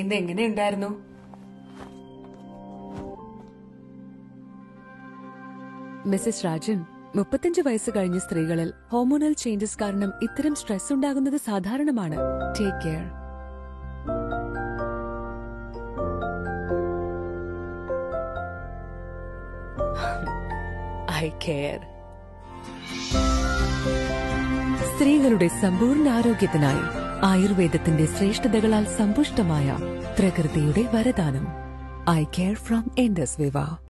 ഇന്ന് എങ്ങനെയുണ്ടായിരുന്നു? മിസ്സസ് രാജൻ, 35 വയസ്സ് കഴിഞ്ഞ സ്ത്രീകളിൽ ഹോർമോണൽ ചേഞ്ചസ് കാരണം ഇത്തരം സ്ട്രെസ് ഉണ്ടാകുന്നത് സാധാരണമാണ്. Take care. iCare. സ്ത്രീകളുടെ സമ്പൂർണ്ണ ആരോഗ്യത്തിനായി ആയുർവേദത്തിന്റെ ശ്രേഷ്ഠതകളാൽ സമ്പുഷ്ടമായ പ്രകൃതിയുടെ വരദാനം iCare from IndusViva.